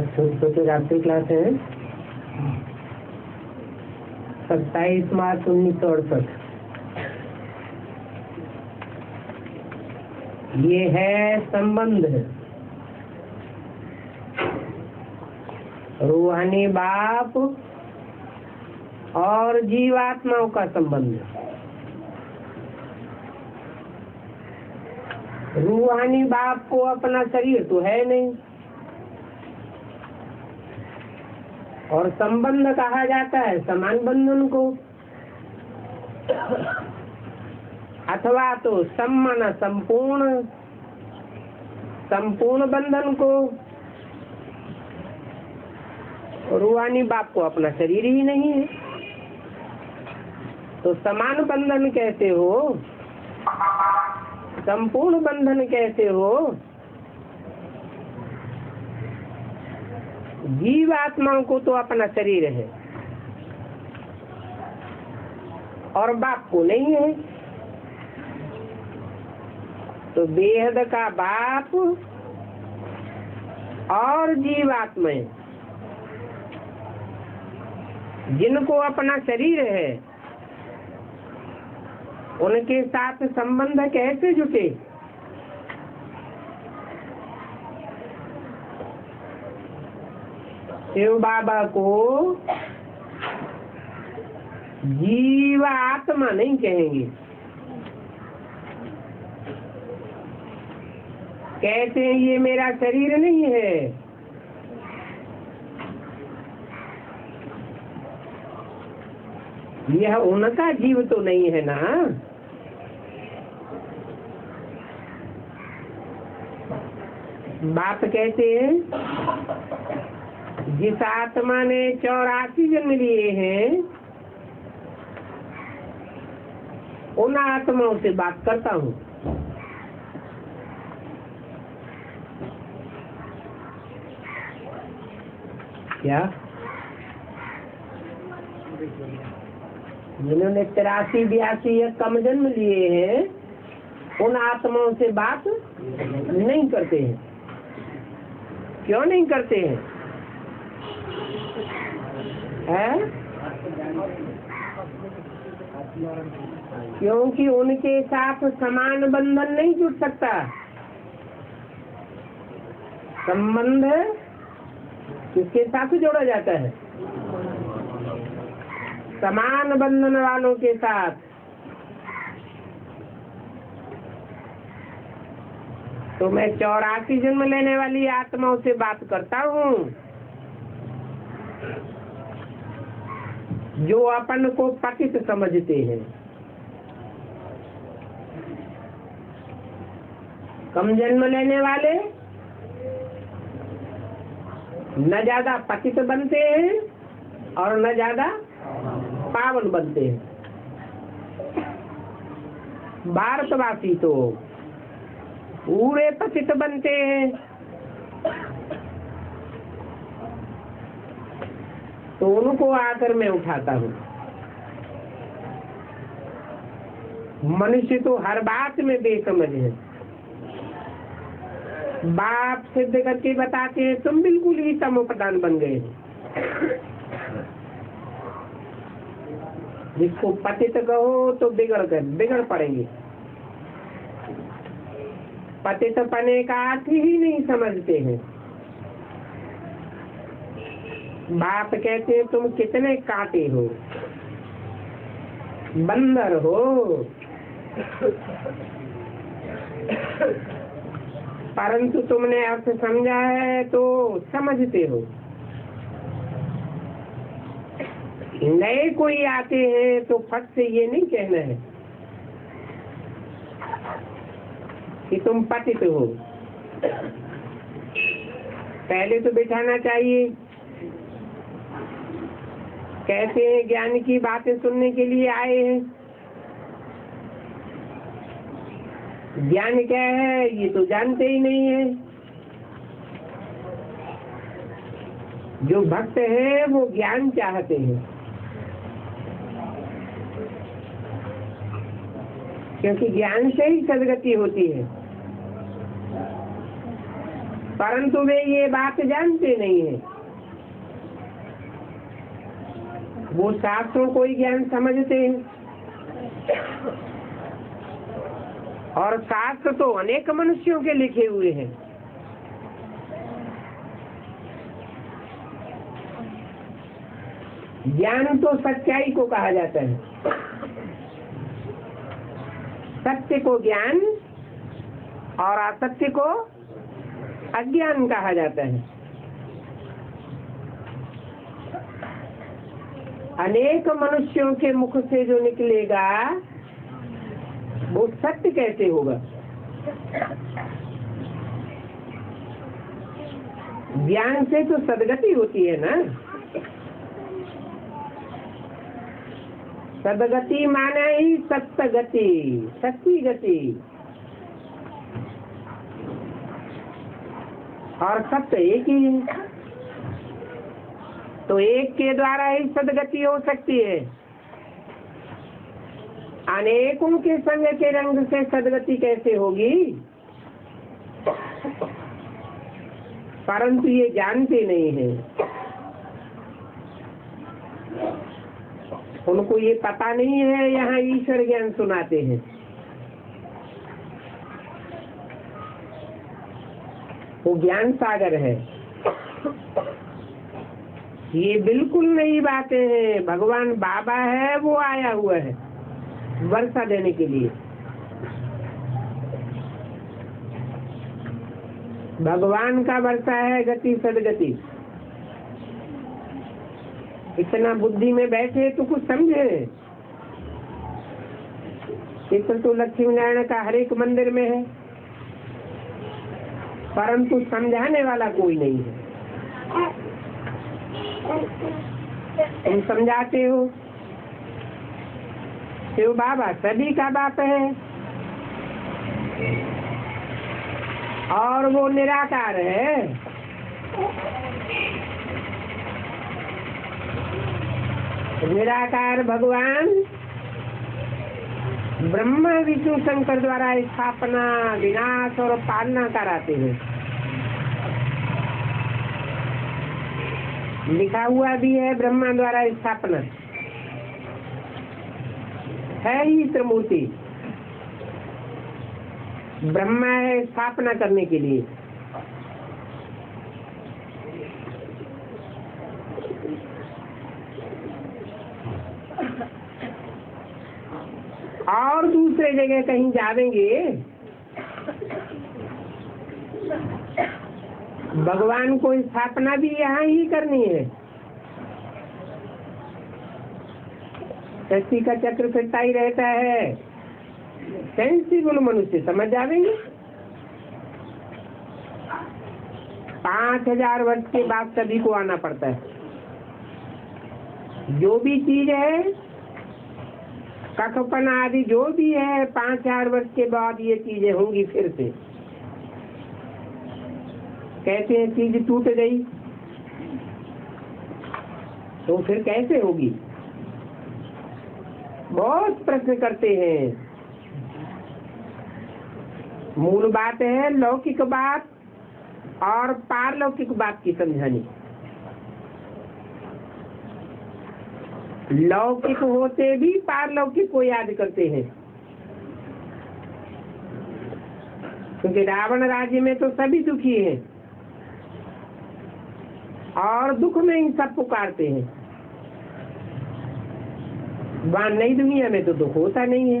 आज छोटी रात की क्लास है 27 मार्च 1968। ये है संबंध, रूहानी बाप और जीवात्माओं का संबंध। रूहानी बाप को अपना शरीर तो है नहीं, और संबंध कहा जाता है समान बंधन को, अथवा तो सम्मान संपूर्ण बंधन को। रूहानी बाप को अपना शरीर ही नहीं है तो समान बंधन कहते हो, संपूर्ण बंधन कहते हो। जीव आत्माओं को तो अपना शरीर है और बाप को नहीं है, तो बेहद का बाप और जीवात्मा जिनको अपना शरीर है उनके साथ संबंध कैसे जुटे? शिव बाबा को जीवात्मा नहीं कहेंगे, कहते हैं ये मेरा शरीर नहीं है। यह उनका जीव तो नहीं है ना, बाप कहते हैं जिस आत्मा ने 84 जन्म लिए हैं उन आत्माओं से बात करता हूँ। क्या जिन्होंने 83, 82 या कम जन्म लिए हैं उन आत्माओं से बात नहीं करते हैं। क्यों नहीं करते हैं? है? क्योंकि उनके साथ समान बंधन नहीं जुड़ सकता। संबंध किसके साथ जोड़ा जाता है? समान बंधन वालों के साथ। तो मैं 84 जन्म लेने वाली आत्माओं से बात करता हूँ जो अपन को पतित समझते हैं, कम जन्म लेने वाले न ज्यादा पतित बनते हैं और न ज्यादा पावन बनते हैं। भारतवासी तो पूरे पतित बनते हैं, तो उनको आकर मैं उठाता हूँ। मनुष्य तो हर बात में बेसमझ है। बाप सिद्ध करके बताते हैं तुम बिल्कुल ही तमोपदान बन गए। जिसको पतित कहो तो बिगड़ पड़ेंगे। पतित पने का अर्थ ही नहीं समझते हैं। बाप कहते हैं तुम कितने कांटे हो, बंदर हो, परंतु तुमने अर्थ समझा है तो समझते हो। नए कोई आते हैं तो फट से ये नहीं कहना है कि तुम पतित हो, पहले तो बिठाना चाहिए। कहते हैं ज्ञान की बातें सुनने के लिए आए हैं। ज्ञान क्या है ये तो जानते ही नहीं है। जो भक्त है वो ज्ञान चाहते हैं, क्योंकि ज्ञान से ही सदगति होती है। परंतु वे ये बात जानते नहीं है, वो शास्त्रों को ही ज्ञान समझते हैं और शास्त्र तो अनेक मनुष्यों के लिखे हुए हैं। ज्ञान तो सच्चाई को कहा जाता है, सत्य को ज्ञान और असत्य को अज्ञान कहा जाता है। अनेक मनुष्यों के मुख से जो निकलेगा वो सत्य कैसे होगा? ज्ञान से तो सदगति होती है ना। सदगति माना ही सत्य गति, सच्ची गति और सत्य एक ही है, तो एक के द्वारा ही सदगति हो सकती है। अनेकों के संग के रंग से सदगति कैसे होगी? परंतु ये जानते नहीं है, उनको ये पता नहीं है। यहाँ ईश्वर ज्ञान सुनाते हैं, वो ज्ञान सागर है। ये बिल्कुल नई बातें हैं। भगवान बाबा है, वो आया हुआ है वर्षा देने के लिए। भगवान का वर्षा है गति सदगति। इतना बुद्धि में बैठे तो कुछ समझे। इतना तो लक्ष्मी नारायण का हर एक मंदिर में है, परंतु समझाने वाला कोई नहीं है। तुम समझाते हो। शिव बाबा सभी का बाप है और वो निराकार है। निराकार भगवान ब्रह्मा विष्णु शंकर द्वारा स्थापना, विनाश और पालना कराते हैं। लिखा हुआ भी है ब्रह्मा द्वारा स्थापना है ही त्रिमूर्ति। ब्रह्मा है स्थापना करने के लिए, और दूसरे जगह कहीं जावेंगे भगवान को स्थापना भी यहाँ ही करनी है। सृष्टि का चक्र फिरता ही रहता है। सेंसिबल मनुष्य समझ जावेंगे। 5000 वर्ष के बाद सभी को आना पड़ता है। जो भी चीज है, कठोपन आदि जो भी है, 5000 वर्ष के बाद ये चीजें होंगी। फिर से कहते हैं चीज टूट गई तो फिर कैसे होगी? बहुत प्रश्न करते हैं। मूल बात है लौकिक बात और पारलौकिक बात की समझानी। लौकिक होते भी पारलौकिक को याद करते हैं, क्योंकि रावण राज्य में तो सभी दुखी हैं और दुख में ही सब पुकारते हैं। वहां नई दुनिया में तो दुख होता नहीं है।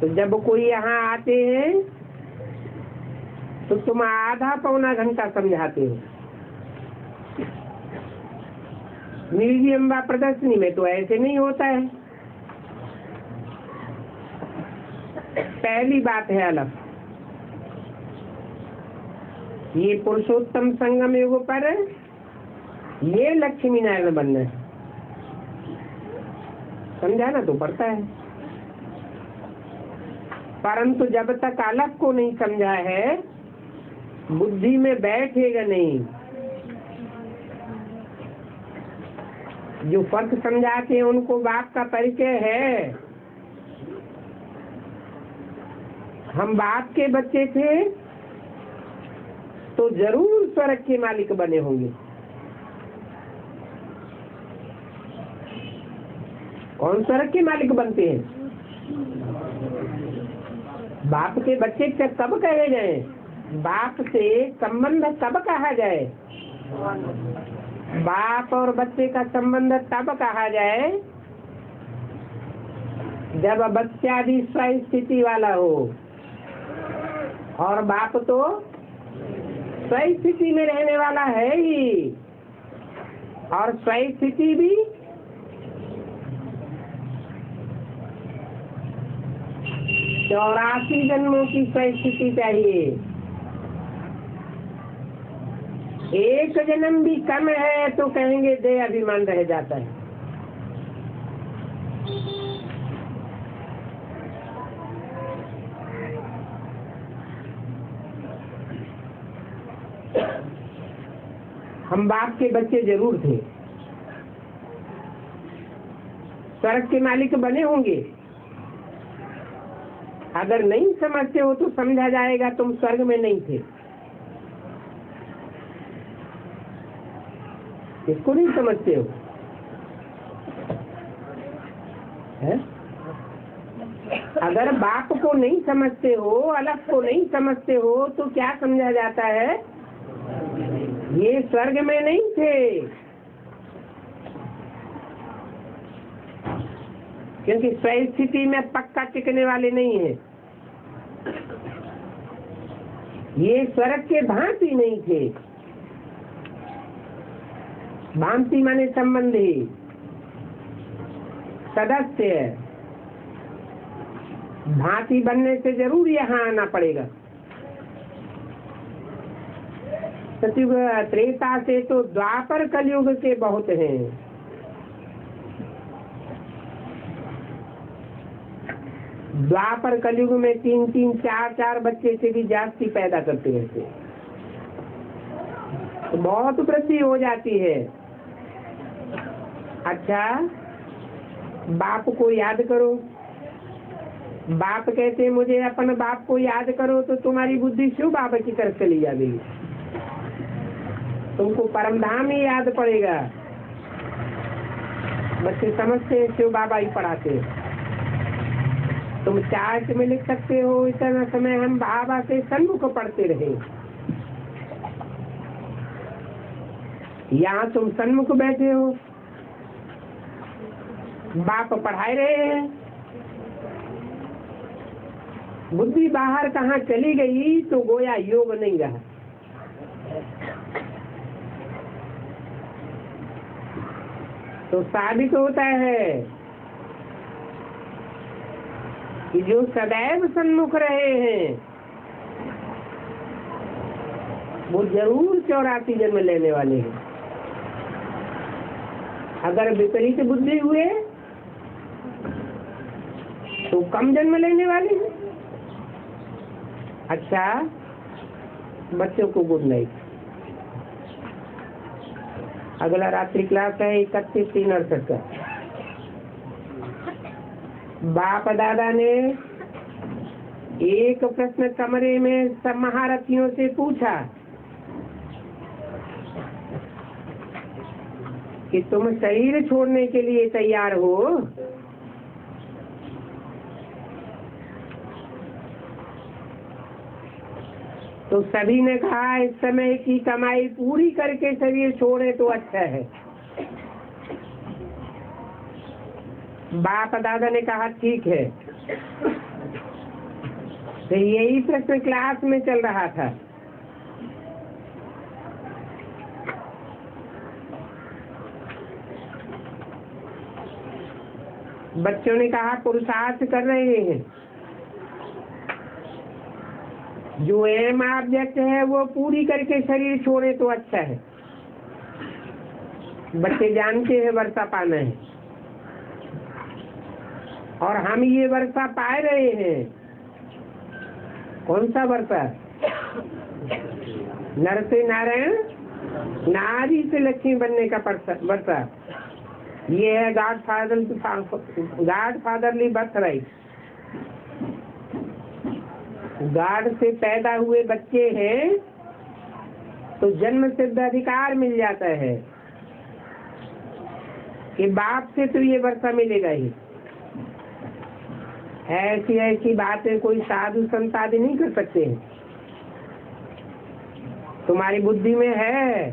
तो जब कोई यहाँ आते हैं तो तुम आधा पौना घंटा समझाते हो। म्यूजियम व प्रदर्शनी में तो ऐसे नहीं होता है। पहली बात है अलग। ये पुरुषोत्तम संगम युग पर ये लक्ष्मी नारायण बनना है, समझाना तो पड़ता है। परंतु जब तक अलग को नहीं समझा है, बुद्धि में बैठेगा नहीं। जो फर्क समझाते हैं उनको बाप का परिचय है, हम बाप के बच्चे थे तो जरूर स्वर्ग के मालिक बने होंगे। कौन स्वर्ग के मालिक बनते हैं? बाप के बच्चे कब कहे जाए? बाप से संबंध तब कहा जाए, बाप और बच्चे का संबंध तब कहा जाए जब बच्चा भी स्वयं स्थिति वाला हो और बाप तो स्वयं स्थिति में रहने वाला है ही, और स्वयं स्थिति भी चौरासी जन्मों की स्वयं स्थिति चाहिए। एक जन्म भी कम है तो कहेंगे दे अभिमान रह जाता है। हम बाप के बच्चे जरूर थे, स्वर्ग के मालिक बने होंगे। अगर नहीं समझते हो तो समझा जाएगा तुम स्वर्ग में नहीं थे। इसको नहीं समझते हो है? अगर बाप को नहीं समझते हो, अलग को नहीं समझते हो तो क्या समझा जाता है? ये स्वर्ग में नहीं थे। क्योंकि स्वयं स्थिति में पक्का टिकने वाले नहीं है, ये स्वर्ग के भांति नहीं थे। भांति माने संबंधी सदस्य, भांति बनने से जरूर यहाँ आना पड़ेगा। सतयुग त्रेता से तो द्वापर कलयुग के बहुत हैं। द्वापर कलयुग में 3-3, 4-4 बच्चे से भी जास्ती पैदा करते रहते तो बहुत वृद्धि हो जाती है। अच्छा बाप को याद करो, बाप कहते मुझे अपन बाप को याद करो तो तुम्हारी बुद्धि शिव बाबा की तरफ चली जाएगी, तुमको परमधाम ही याद पड़ेगा। बच्चे समझते हैं शिव बाबा ही पढ़ाते। तुम चार्ट में लिख सकते हो इतना समय हम बाबा से सन्मुख पढ़ते रहे। यहाँ तुम सन्मुख बैठे हो, बाप पढ़ाए रहे हैं, बुद्धि बाहर कहाँ चली गई तो गोया योग नहीं रहा। तो साबित होता है कि जो सदैव सन्मुख रहे हैं वो जरूर 84 जन्म लेने वाले हैं। अगर विपरीत बुद्धि हुए तो कम जन्म लेने वाले हैं। अच्छा बच्चों को गुड नाइट। अगला रात्रि क्लास है 31-3-68 का। बाप दादा ने एक प्रश्न कमरे में सब महारथियों से पूछा कि तुम शरीर छोड़ने के लिए तैयार हो? तो सभी ने कहा इस समय की कमाई पूरी करके शरीर छोड़े तो अच्छा है। बाप दादा ने कहा ठीक है। तो यही प्रश्न क्लास में चल रहा था। बच्चों ने कहा पुरुषार्थ कर रहे हैं, जो एम ऑब्जेक्ट है वो पूरी करके शरीर छोड़े तो अच्छा है। बच्चे जानते हैं वर्षा पाना है और हम ये वर्षा पाए रहे हैं। कौन सा वर्षा? नर से नारायण, नारी से लक्ष्मी बनने का वर्षा। ये है गॉड फादरली बर्थ राइट। गाढ़ से पैदा हुए बच्चे हैं तो जन्म सिद्ध अधिकार मिल जाता है कि बाप से तो ये वर्षा मिलेगा ही। ऐसी ऐसी बातें कोई साधु संत आदि नहीं कर सकते। तुम्हारी बुद्धि में है,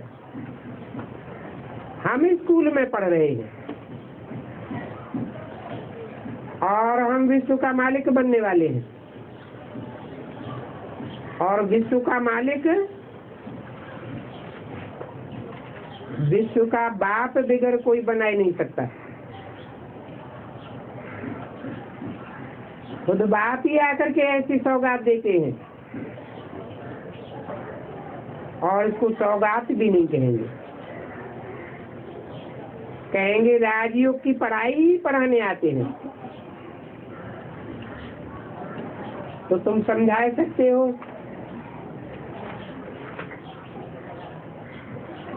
हम स्कूल में पढ़ रहे हैं और हम विश्व का मालिक बनने वाले हैं और विश्व का मालिक विश्व का बाप बिगर कोई बना ही नहीं सकता। खुद बाप ही आकर के ऐसी सौगात देते हैं और इसको सौगात भी नहीं कहेंगे, कहेंगे राजयोग की पढ़ाई पढ़ाने आते हैं। तो तुम समझा सकते हो?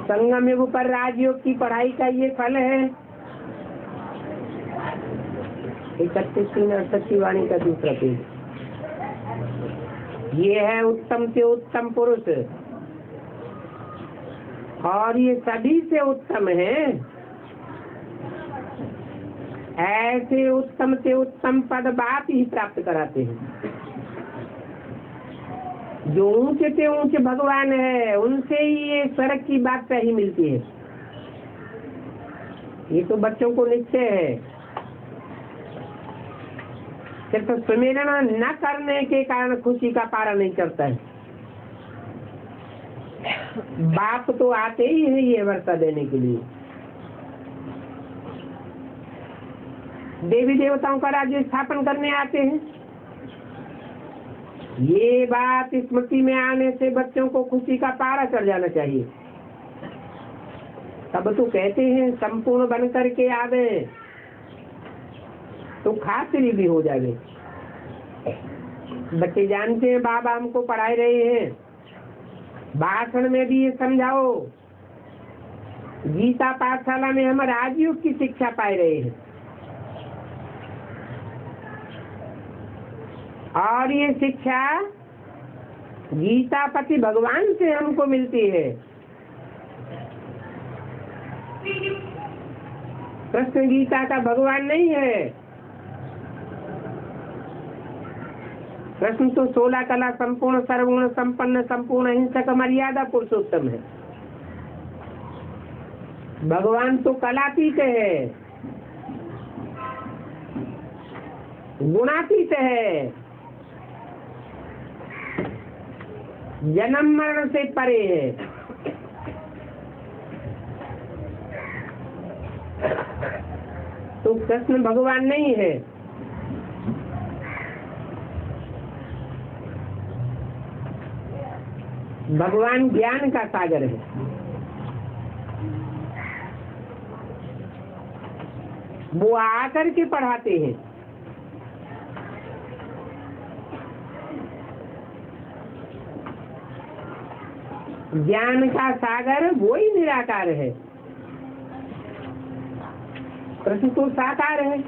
संगम युग पर राजयोग की पढ़ाई का ये फल है। 31-3 68 वाणी का दूसरा पेज। ये है उत्तम से उत्तम पुरुष और ये सभी से उत्तम है। ऐसे उत्तम से उत्तम पद बाप ही प्राप्त कराते हैं। जो ऊंचे से ऊंचे भगवान है उनसे ही ये स्वर्ग की बात सही मिलती है। ये तो बच्चों को निश्चय है, सिर्फ सुमिरन न करने के कारण खुशी का पारा नहीं करता है। बाप तो आते ही है ये वर्षा देने के लिए। देवी देवताओं का राज्य स्थापन करने आते हैं। ये बात स्मृति में आने से बच्चों को खुशी का पारा चढ़ जाना चाहिए। तब तो कहते हैं संपूर्ण बन करके आवे तो खातिरी भी हो जावे। बच्चे जानते हैं बाबा हमको पढ़ाए रहे हैं। भाषण में भी ये समझाओ, गीता पाठशाला में हम राजयोग की शिक्षा पाए रहे हैं और ये शिक्षा गीता पति भगवान से हमको मिलती है। कृष्ण गीता का भगवान नहीं है। कृष्ण तो 16 कला संपूर्ण सर्वगुण संपन्न संपूर्ण अहिंसक मर्यादा पुरुषोत्तम है। भगवान तो कलातीत है, गुणातीत है, जन्म मरण से परे है। तो कृष्ण भगवान नहीं है। भगवान ज्ञान का सागर है। वो आकर के पढ़ाते हैं। ज्ञान का सागर वो ही निराकार है। कृष्ण तो साकार है।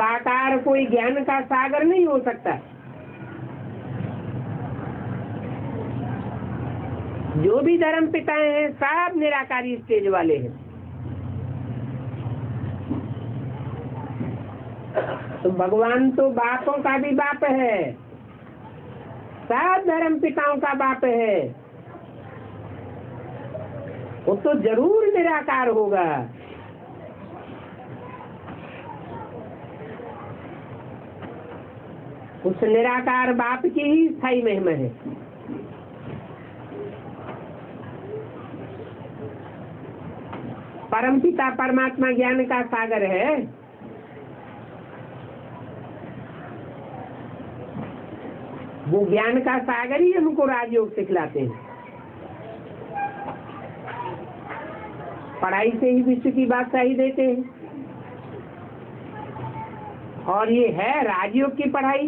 साकार कोई ज्ञान का सागर नहीं हो सकता। जो भी धर्म पिताएं हैं सब निराकारी स्टेज वाले हैं। तो भगवान तो बापों का भी बाप है, सब धर्म पिताओं का बाप है। वो तो जरूर निराकार होगा। उस निराकार बाप की ही स्थायी महिमा है। परमपिता परमात्मा ज्ञान का सागर है। वो ज्ञान का सागर ही हमको राजयोग सिखलाते हैं। पढ़ाई से ही विश्व की बादशाही देते हैं और ये है राजयोग की पढ़ाई।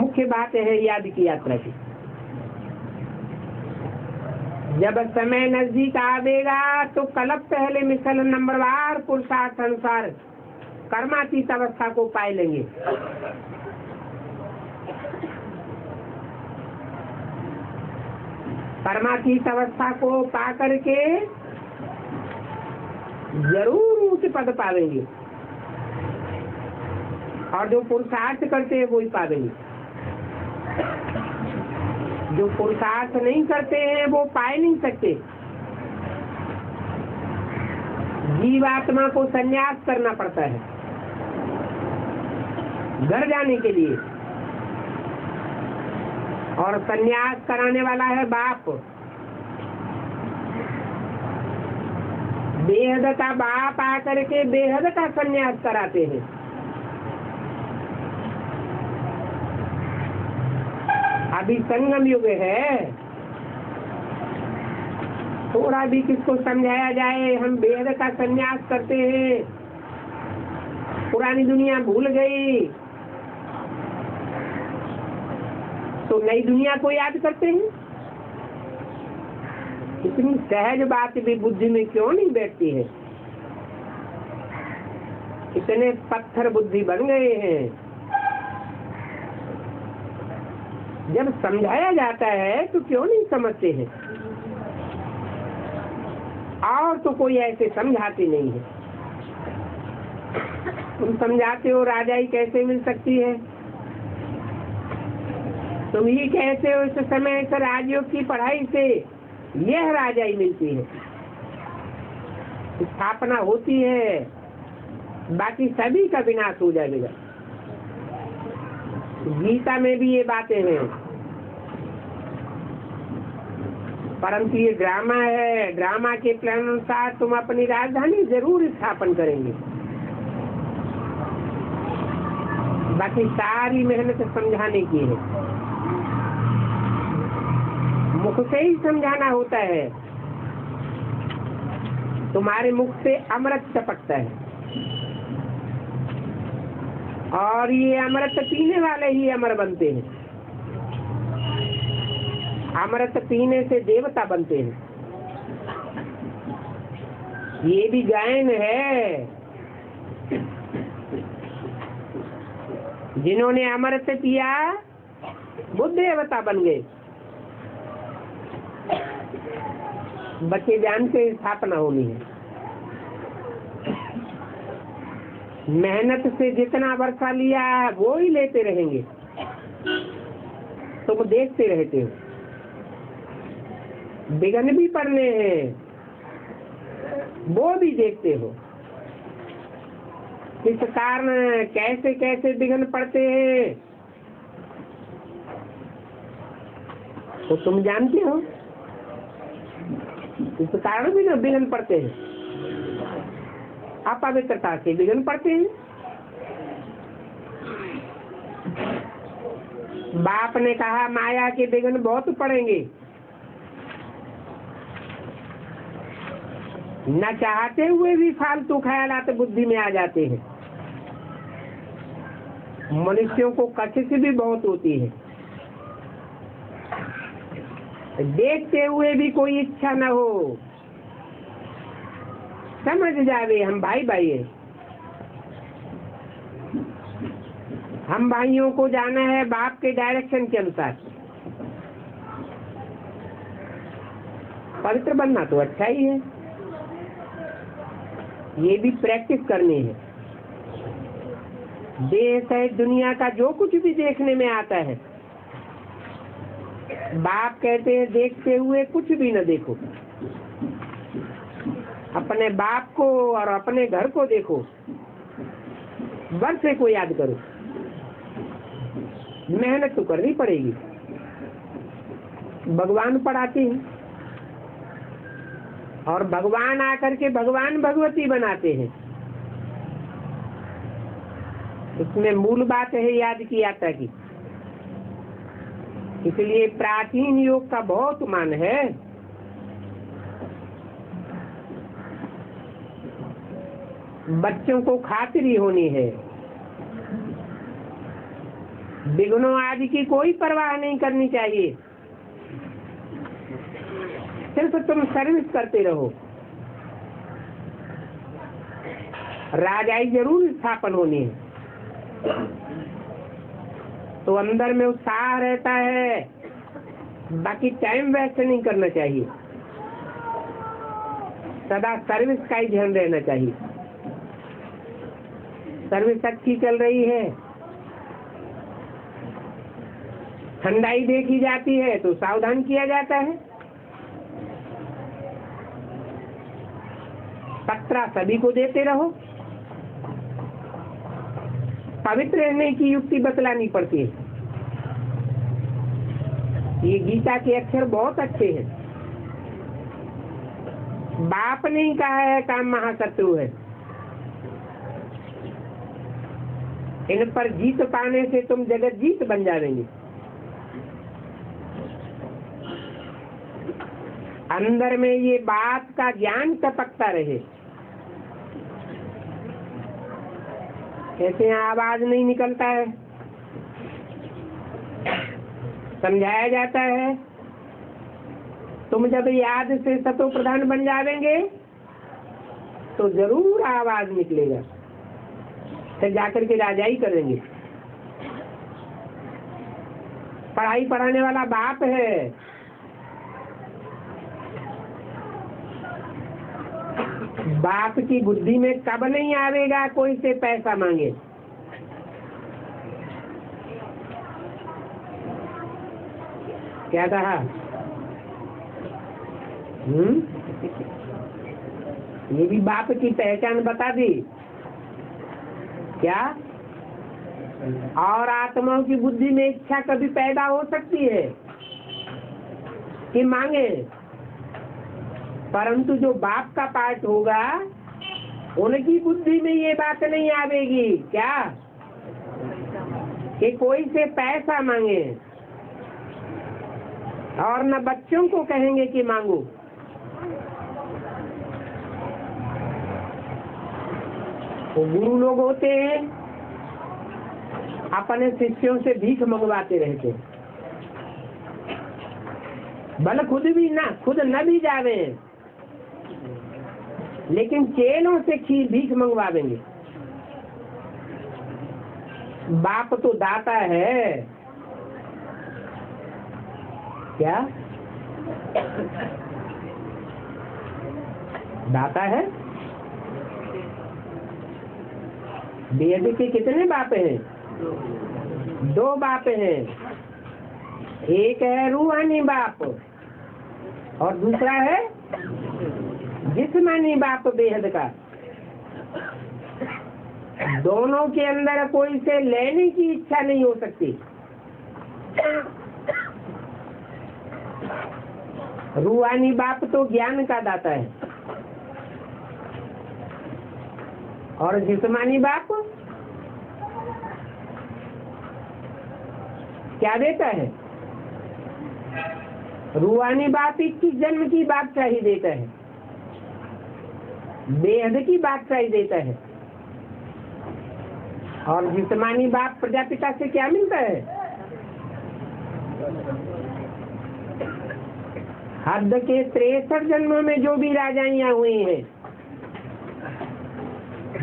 मुख्य बात है याद की यात्रा की। जब समय नजदीक आवेगा तो कलप पहले मिसल नंबरवार पुरुषार्थ अनुसार कर्मातीत अवस्था को पाए लेंगे। परमातीत अवस्था को पा करके जरूर ऊंच पद पावेंगे, और जो पुरुषार्थ करते हैं वो ही पावेंगे। जो पुरुषार्थ नहीं करते हैं वो पाए नहीं सकते। जीवात्मा को संन्यास करना पड़ता है घर जाने के लिए, और संन्यास कराने वाला है बाप। बेहद का बाप आकर के बेहद का संन्यास कराते हैं, अभी संगम युग है। थोड़ा भी किसको समझाया जाए हम बेहद का संन्यास करते हैं, पुरानी दुनिया भूल गई तो नई दुनिया को याद करते हैं। इतनी सहज बात भी बुद्धि में क्यों नहीं बैठती है? इतने पत्थर बुद्धि बन गए हैं, जब समझाया जाता है तो क्यों नहीं समझते हैं? और तो कोई ऐसे समझाते नहीं है। तुम समझाते हो राजाई कैसे मिल सकती है? तुम ही कहते हो इस समय इस राजयोग की पढ़ाई से यह राजाई मिलती है, स्थापना होती है, बाकी सभी का विनाश हो जाएगा। गीता में भी ये बातें हैं, परंतु ये ड्रामा है। ड्रामा के प्लान अनुसार तुम अपनी राजधानी जरूर स्थापन करेंगे, बाकी सारी मेहनत समझाने की है। मुख से ही समझाना होता है, तुम्हारे मुख से अमृत टपकता है, और ये अमृत पीने वाले ही अमर बनते हैं। अमृत पीने से देवता बनते हैं। ये भी गायन है। जिन्होंने अमृत पिया वो देवता बन गए। बच्चे जान के स्थापना होनी है। मेहनत से जितना वर्षा लिया वो ही लेते रहेंगे, तुम तो देखते रहते हो। विघ्न भी पड़ने हैं वो भी देखते हो, किस कारण कैसे कैसे विघ्न पड़ते हैं तो तुम जानते हो। इस कारण भी ना विघ्न पड़ते हैं, अपवित्रता से विघ्न पड़ते हैं। बाप ने कहा माया के विघ्न बहुत पड़ेंगे, न चाहते हुए भी फालतू ख्यालात बुद्धि में आ जाते हैं। मनुष्यों को कशिश भी बहुत होती है, देखते हुए भी कोई इच्छा न हो, समझ जावे हम भाई भाई हैं। हम भाइयों को जाना है बाप के डायरेक्शन के अनुसार। पवित्र बनना तो अच्छा ही है, ये भी प्रैक्टिस करनी है। देश है, दुनिया का जो कुछ भी देखने में आता है, बाप कहते हैं देखते हुए कुछ भी न देखो, अपने बाप को और अपने घर को देखो, वर्षे को याद करो। मेहनत तो करनी पड़ेगी, भगवान पढ़ाते हैं और भगवान आकर के भगवान भगवती बनाते हैं। इसमें मूल बात है याद की यात्रा की। इसलिए प्राचीन योग का बहुत मान है। बच्चों को खातिरी होनी है, विघ्नों आदि की कोई परवाह नहीं करनी चाहिए, सिर्फ तुम सर्विस करते रहो। राजाई जरूर स्थापन होनी है। तो अंदर में उत्साह रहता है, बाकी टाइम वेस्ट नहीं करना चाहिए, सदा सर्विस का ही ध्यान रहना चाहिए। सर्विस अच्छी चल रही है, ठंडाई देखी जाती है तो सावधान किया जाता है। 17 सभी को देते रहो। पवित्र रहने की युक्ति बतलानी पड़ती है। ये गीता के अक्षर बहुत अच्छे हैं। बाप ने ही कहा है काम महाशत्रु है, इन पर जीत पाने से तुम जगत जीत बन जाएंगे। अंदर में ये बात का ज्ञान टपकता रहे। कैसे आवाज नहीं निकलता है, समझाया जाता है। तुम जब याद से सतो प्रधान बन जाएंगे तो जरूर आवाज निकलेगा, फिर जाकर के राजाई करेंगे। पढ़ाई पढ़ाने वाला बाप है, बाप की बुद्धि में कब नहीं आवेगा कोई से पैसा मांगे। क्या कहा? ये भी बाप की पहचान बता दी क्या? और आत्माओं की बुद्धि में इच्छा कभी पैदा हो सकती है कि मांगे, परंतु जो बाप का पार्ट होगा उनकी बुद्धि में ये बात नहीं आवेगी क्या कि कोई से पैसा मांगे, और न बच्चों को कहेंगे कि मांगो। तो गुरु लोग होते हैं, अपने शिष्यों से भीख मंगवाते रहते हैं, भले खुद न भी जावे, लेकिन चेलों से खीर भीख मंगवावेंगे। बाप तो दाता है क्या? दाता है। बीएडी के कितने बाप हैं? 2 बाप हैं। एक है रूहानी बाप और दूसरा है जिस्मानी बाप बेहद का। दोनों के अंदर कोई से लेने की इच्छा नहीं हो सकती। रूहानी बाप तो ज्ञान का दाता है और जिस्मानी बाप क्या देता है? रूहानी बाप 21 जन्म की बादशाही देता है, बेहद की बादशाही देता है, और जिस्मानी बाप प्रजापिता से क्या मिलता है? हद के 63 जन्मों में जो भी राजाइयां हुई हैं,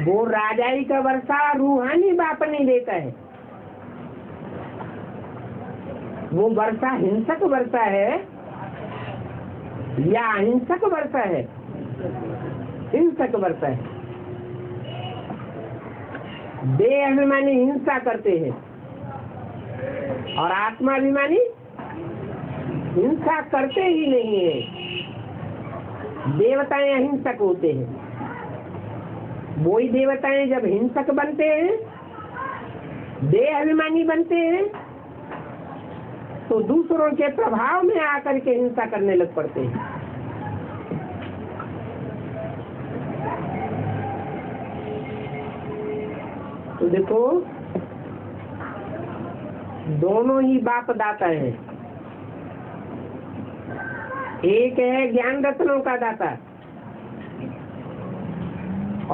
वो राजाई का वर्षा रूहानी बाप नहीं देता है। वो वर्षा हिंसक वर्षा है या अहिंसक वर्षा है? हिंसक वर्षा है। देहाभिमानी हिंसा करते हैं और आत्माभिमानी हिंसा करते ही नहीं है। देवताएं अहिंसक होते हैं, वो ही देवताएं जब हिंसक बनते हैं, देहाभिमानी बनते हैं, तो दूसरों के प्रभाव में आकर के हिंसा करने लग पड़ते हैं। तो देखो, दोनों ही बाप दाता हैं। एक है ज्ञान रत्नों का दाता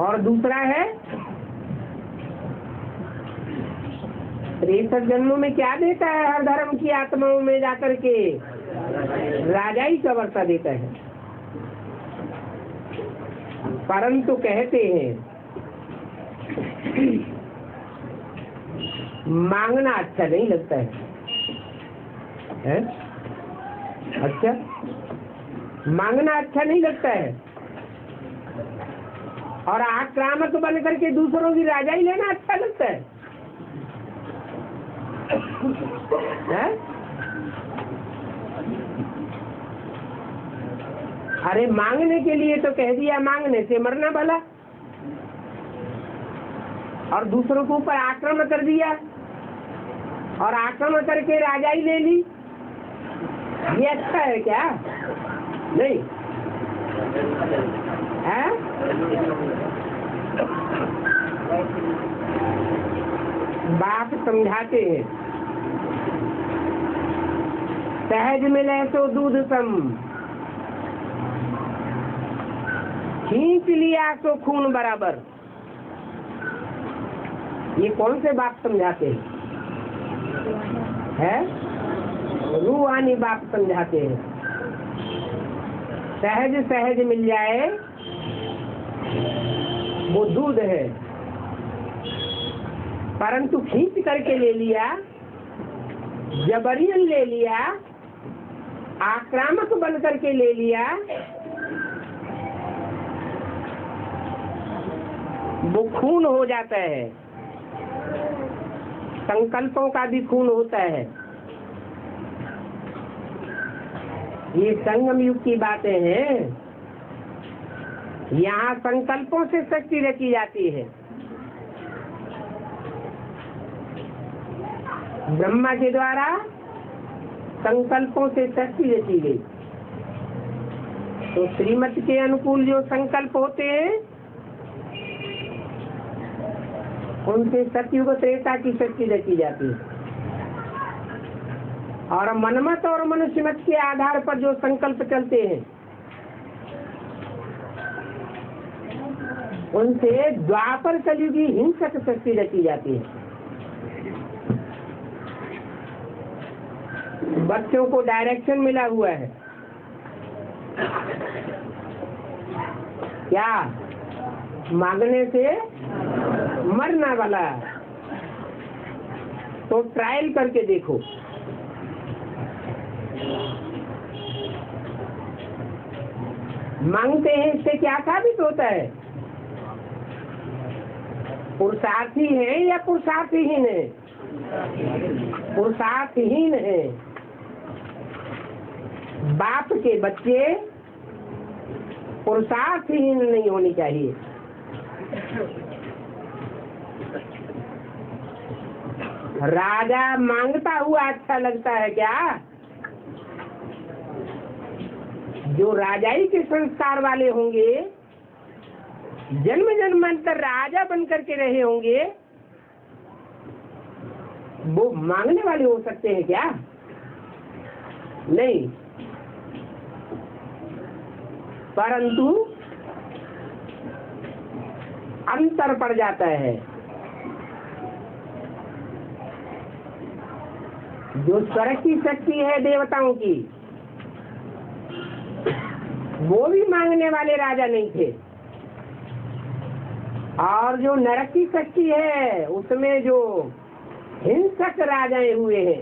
और दूसरा है 63 जन्मों में क्या देता है? हर धर्म की आत्माओं में जाकर के राजाई का वर्षा देता है। परंतु कहते हैं मांगना अच्छा नहीं लगता है? अच्छा, मांगना अच्छा नहीं लगता है और आक्रामक बन करके दूसरों की राजाई लेना अच्छा लगता है, है? अरे मांगने के लिए तो कह दिया मांगने से मरना भला, और दूसरों के ऊपर आक्रमण कर दिया और आक्रमण करके राजाई ले ली, ये अच्छा है क्या? नहीं है? बात समझाते हैं, सहज मिले तो दूध सम, खींच लिया तो खून बराबर। ये कौन से बात समझाते हैं? रूहानी बात समझाते हैं। सहज सहज मिल जाए वो दूध है, परंतु खींच करके ले लिया, जबरियन ले लिया, आक्रामक बन करके ले लिया, वो खून हो जाता है। संकल्पों का भी खून होता है। ये संगम युग की बातें हैं। यहाँ संकल्पों से शक्ति रखी जाती है। ब्रह्मा के द्वारा संकल्पों से शक्ति रखी गई, तो श्रीमत के अनुकूल जो संकल्प होते हैं उनसे सतयुग त्रेता की शक्ति रखी जाती है, और मनमत और मनुष्यमत के आधार पर जो संकल्प चलते हैं उनसे द्वापर कलयुगी हिंसक शक्ति रखी जाती है। बच्चों को डायरेक्शन मिला हुआ है क्या? मांगने से मरना वाला, तो ट्रायल करके देखो। मांगते हैं, इससे क्या साबित होता है? पुरुषार्थी है या पुरुषार्थहीन है? पुरुषार्थहीन है। बाप के बच्चे पुरुषार्थहीन नहीं होनी चाहिए। राजा मांगता हुआ अच्छा लगता है क्या? जो राजाई के संस्कार वाले होंगे, जन्म जन्मांतर राजा बनकर के रहे होंगे, वो मांगने वाले हो सकते हैं क्या? नहीं। परंतु अंतर पड़ जाता है। जो स्वर्ग की शक्ति है देवताओं की, वो भी मांगने वाले राजा नहीं थे, और जो नरक की शक्ति है उसमें जो हिंसक राजाएं हुए हैं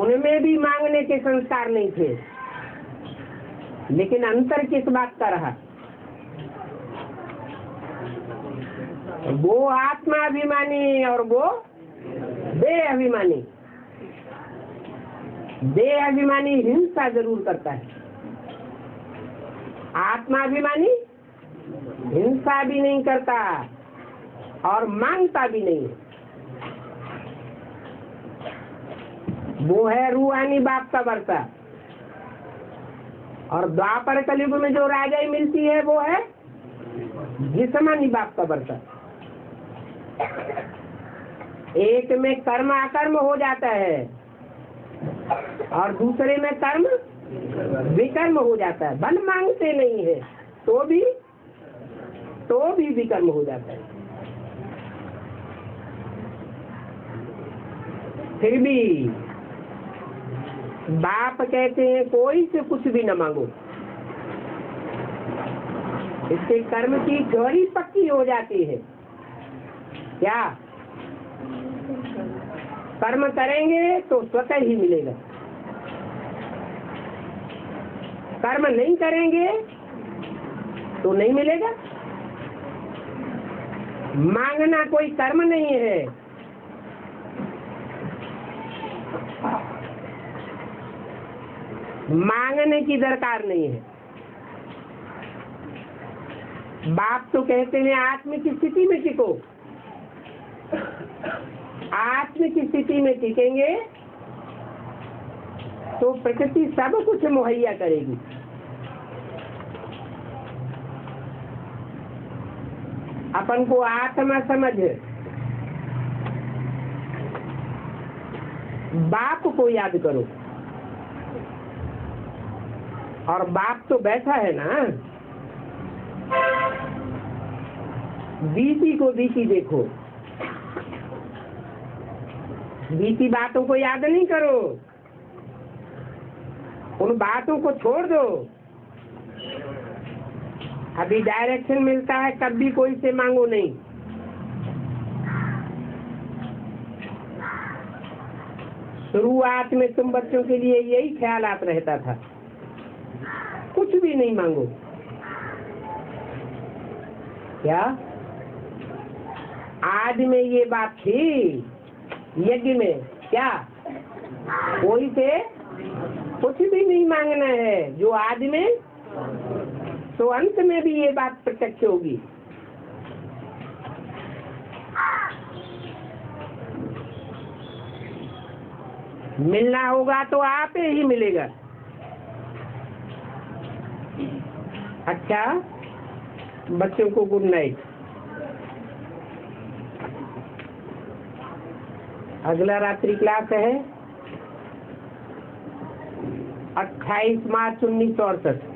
उनमें भी मांगने के संस्कार नहीं थे। लेकिन अंतर किस बात का रहा? वो आत्माभिमानी और वो देहाभिमानी। देहाभिमानी हिंसा जरूर करता है, आत्माभिमानी हिंसा भी नहीं करता और मांगता भी नहीं है। वो है रूहानी बाप का वर्षा, और द्वापर कलयुग में जो राजाई मिलती है वो है जिस्मानी बाप का वर्षा। एक में कर्म अकर्म हो जाता है और दूसरे में कर्म विकर्म हो जाता है। बल मांगते नहीं है तो भी विकर्म हो जाता है। फिर भी बाप कहते हैं कोई से कुछ भी न मांगो, इसके कर्म की डोरी पक्की हो जाती है। क्या कर्म करेंगे तो स्वतः ही मिलेगा, कर्म नहीं करेंगे तो नहीं मिलेगा। मांगना कोई कर्म नहीं है, मांगने की दरकार नहीं है। बाप तो कहते हैं आत्म की स्थिति में टिको, आत्म की स्थिति में टिकेंगे तो प्रकृति सब कुछ मुहैया करेगी। अपन को आत्मा समझ, बाप को याद करो, और बाप तो बैठा है ना, बीती को बीती देखो, बीती बातों को याद नहीं करो, उन बातों को छोड़ दो। अभी डायरेक्शन मिलता है, कभी कोई से मांगो नहीं, शुरुआत में तुम बच्चों के लिए यही ख्याल आता रहता था, कुछ भी नहीं मांगो। क्या आज में ये बात थी यज्ञ में, क्या कोई से कुछ भी नहीं मांगना है, जो आज में तो अंत में भी ये बात प्रत्यक्ष होगी। मिलना होगा तो आप ही मिलेगा। अच्छा बच्चों को गुड नाइट। अगला रात्रि क्लास है 28 मार्च 1964।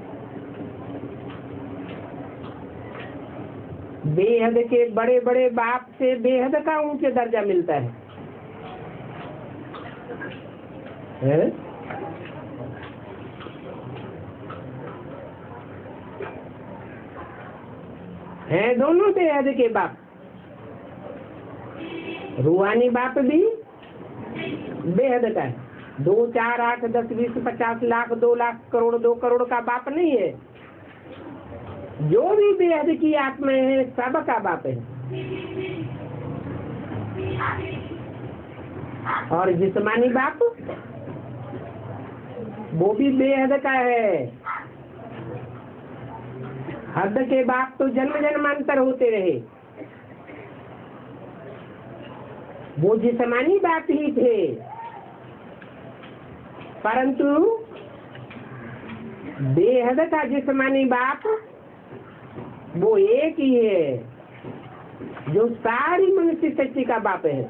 बेहद के बड़े बड़े बाप से बेहद का ऊंचे दर्जा मिलता है, हैं दोनों बेहद के बाप, रूहानी बाप भी बेहद का है। 2, 4, 8, 10, 20, 50, लाख, 2 लाख, करोड़, 2 करोड़ का बाप नहीं है। जो भी बेहद की आत्माएं हैं सब का बाप है, और जिस्मानी बाप वो भी बेहद का है। हद के बाप तो जन्म जन्मांतर होते रहे, वो जिस्मानी बाप ही थे, परंतु बेहद का जिस्मानी बाप वो एक ही है जो सारी मनुष्य शक्ति का बाप है,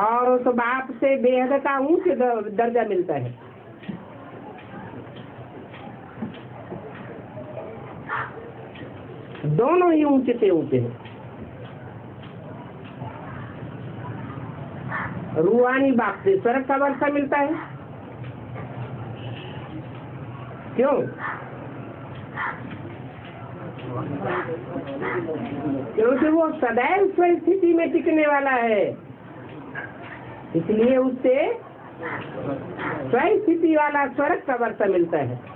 और उस बाप से बेहद का ऊंच दर्जा मिलता है। दोनों ही ऊंचे से ऊंचे हैं। रूहानी बाप से स्वर्ग का वर्षा मिलता है, क्यों? क्योंकि वो सदैव स्वस्थिति में टिकने वाला है, इसलिए उससे स्वस्थिति वाला स्वर्ग का वर्षा मिलता है।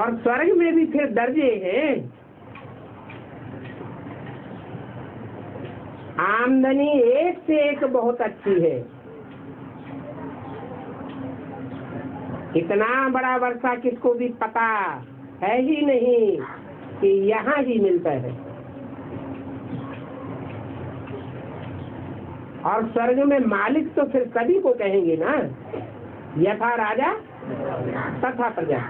और स्वर्ग में भी फिर दर्जे हैं, आमदनी एक से एक बहुत अच्छी है। इतना बड़ा वर्षा किसको भी पता है ही नहीं कि यहाँ ही मिलता है। और स्वर्ग में मालिक तो फिर सभी को कहेंगे ना, यथा राजा तथा प्रजा।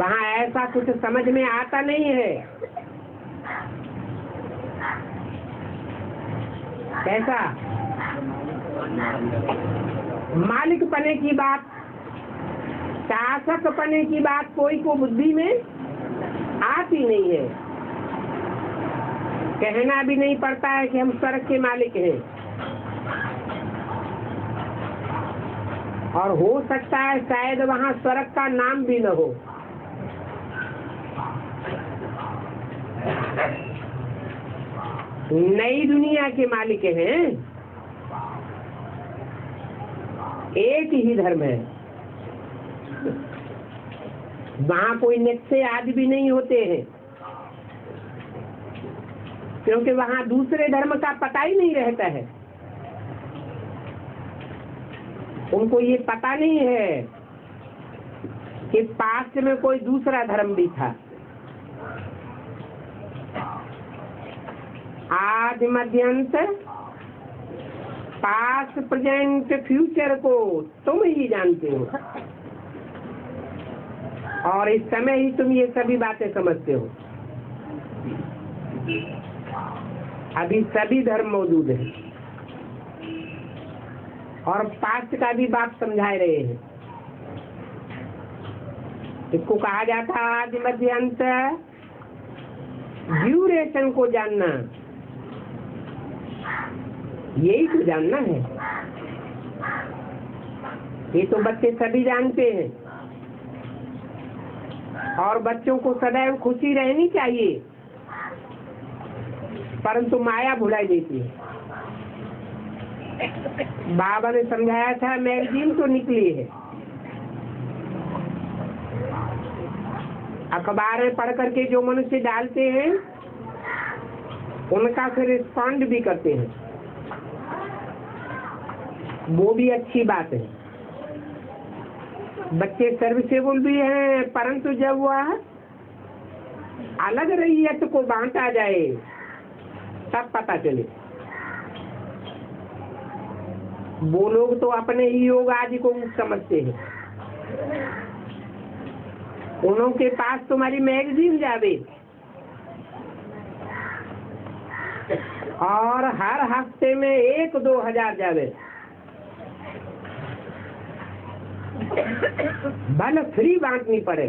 वहाँ ऐसा कुछ समझ में आता नहीं है। कैसा मालिक पने की बात, शासक पने की बात कोई को बुद्धि में आती नहीं है, कहना भी नहीं पड़ता है कि हम स्वर्ग के मालिक हैं। और हो सकता है शायद वहाँ स्वर्ग का नाम भी न हो। नई दुनिया के मालिक हैं, एक ही धर्म है। वहाँ कोई नक्शे आदि भी नहीं होते हैं, क्योंकि वहाँ दूसरे धर्म का पता ही नहीं रहता है। उनको ये पता नहीं है कि पास्ट में कोई दूसरा धर्म भी था। आज मध्यांत पास्ट प्रेजेंट फ्यूचर को तुम ही जानते हो और इस समय ही तुम ये सभी बातें समझते हो। अभी सभी धर्म मौजूद हैं और पास्ट का भी बात समझाए रहे हैं। इसको कहा जाता है आज मध्यांत ड्यूरेशन को जानना। यही तो जानना है, ये तो बच्चे सभी जानते हैं और बच्चों को सदैव खुशी रहनी चाहिए, परंतु माया भुलाई देती है। बाबा ने समझाया था, मैगजीन तो निकली है, अखबार में पढ़ करके जो मनुष्य डालते हैं उनका फिर रिस्पॉन्ड भी करते हैं, वो भी अच्छी बात है। बच्चे सर्विसेबल भी हैं, परंतु जब वह अलग रैयत को बांटा जाए तब पता चले। वो लोग तो अपने ही योग आदि को समझते हैं, उनों के पास तुम्हारी मैगजीन जावे और हर हफ्ते में 1-2 हजार जावे, भले फ्री बांटनी पड़े।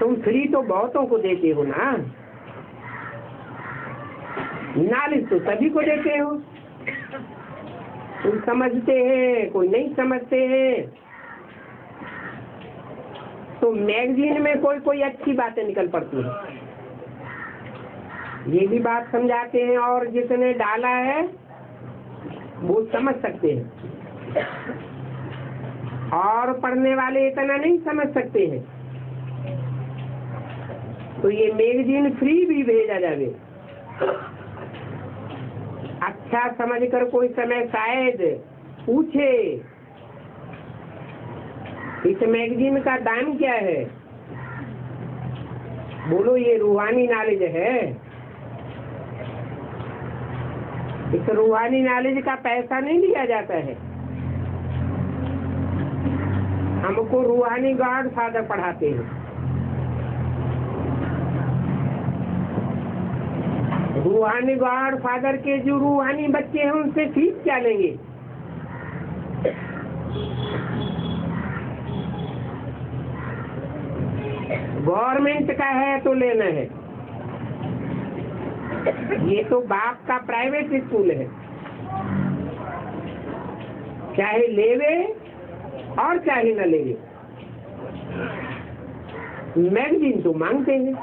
तुम फ्री तो बहुतों को देते हो ना, नॉलेज तो सभी को देते हो। कोई समझते हैं, कोई नहीं समझते हैं। तो मैगजीन में कोई कोई अच्छी बातें निकल पड़ती है, ये भी बात समझाते हैं और जिसने डाला है वो समझ सकते हैं और पढ़ने वाले इतना नहीं समझ सकते हैं। तो ये मैगजीन फ्री भी भेजा जावे। अच्छा समझकर कोई समय शायद पूछे इस मैगजीन का दाम क्या है। बोलो ये रूहानी नॉलेज है, इस रूहानी नॉलेज का पैसा नहीं लिया जाता है। हमको रूहानी गॉड फादर पढ़ाते हैं। रूहानी गॉड फादर के जो रूहानी बच्चे हैं उनसे फीस क्या लेंगे? गवर्नमेंट का है तो लेना है, ये तो बाप का प्राइवेट स्कूल है। चाहे लेवे और चाहे न लेवे, मैगजीन तो मांगते हैं।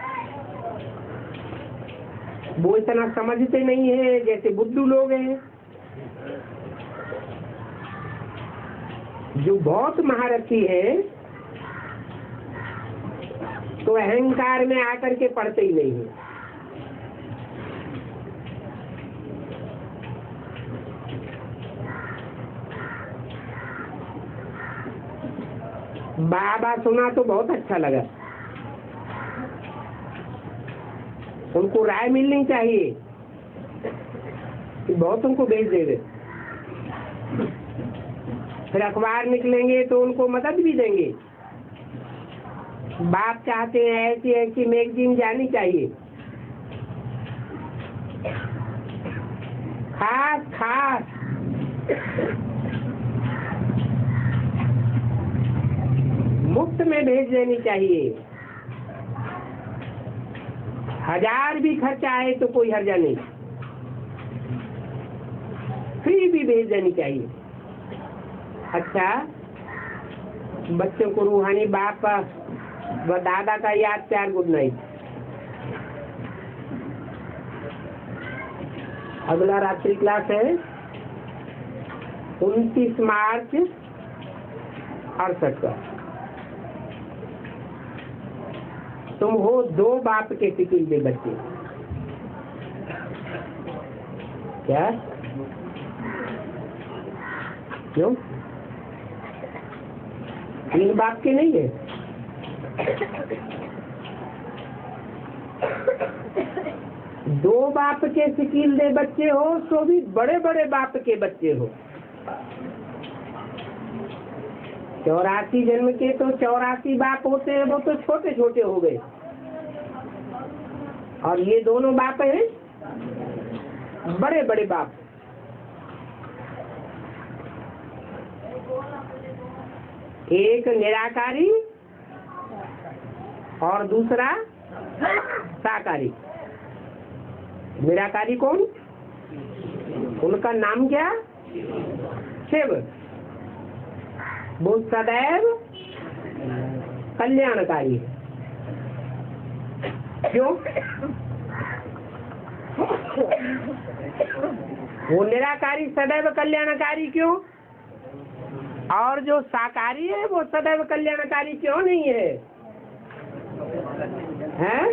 वो इतना समझते नहीं है जैसे बुद्धू लोग हैं जो बहुत महारथी है, तो अहंकार में आकर के पढ़ते ही नहीं है। बाबा सुना तो बहुत अच्छा लगा, उनको राय मिलनी चाहिए कि बहुत उनको भेज देंगे, फिर अखबार निकलेंगे तो उनको मदद भी देंगे। बाप चाहते हैं ऐसी ऐसी मैगजीन जानी चाहिए, खास खास। मुफ्त में भेज देनी चाहिए, 1000 भी खर्चा आए तो कोई हर्जा नहीं, फ्री भी भेज देनी चाहिए। अच्छा, बच्चों को रूहानी बाप व दादा का याद प्यार गुड नाइट। अगला रात्रि क्लास है 29 मार्च 68 का। तुम हो दो बाप के सिकिल्ले बच्चे। क्या क्यों? तीन बाप के नहीं है। दो बाप के सिकिल्ले बच्चे हो तो भी बड़े बड़े बाप के बच्चे हो। 84 जन्म के तो 84 बाप होते हैं, वो तो छोटे छोटे हो गए। और ये दोनों बाप हैं बड़े बड़े बाप। एक निराकारी और दूसरा साकारी। निराकारी कौन? उनका नाम क्या? शिव। वो सदैव कल्याणकारी है। क्यों? वो निराकारी सदैव कल्याणकारी क्यों? और जो साकारी है वो सदैव कल्याणकारी क्यों नहीं है? हैं?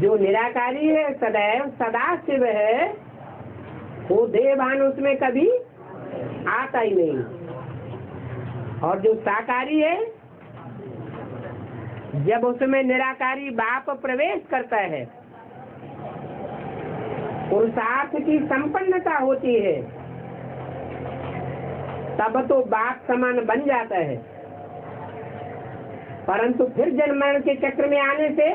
जो निराकारी है सदैव सदाशिव है, वो देवान उसमें कभी आता ही नहीं। और जो साकारी है, जब उसमें निराकारी बाप प्रवेश करता है, पुरुषार्थ की संपन्नता होती है, तब तो बाप समान बन जाता है। परंतु फिर जन्म मरण के चक्र में आने से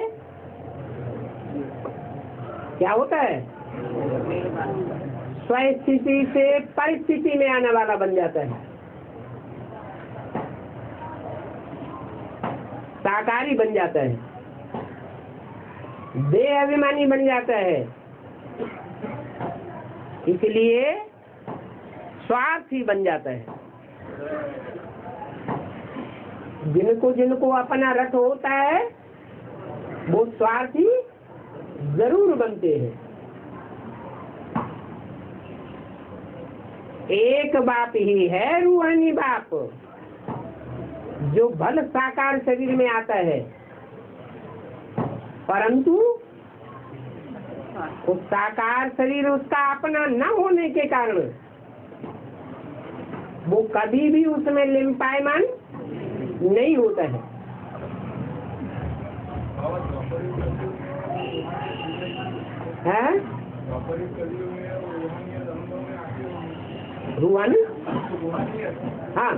क्या होता है? स्थिति से परिस्थिति में आने वाला बन जाता है, साकारी बन जाता है, देह अभिमानी बन जाता है, इसलिए स्वार्थी बन जाता है। जिनको जिनको अपना रट होता है वो स्वार्थी जरूर बनते हैं। एक बाप ही है रूहानी बाप, जो भल साकार शरीर में आता है, परंतु उस साकार शरीर उसका अपना न होने के कारण वो कभी भी उसमें लिम्पायमान नहीं होता है। रूहानी, हाँ,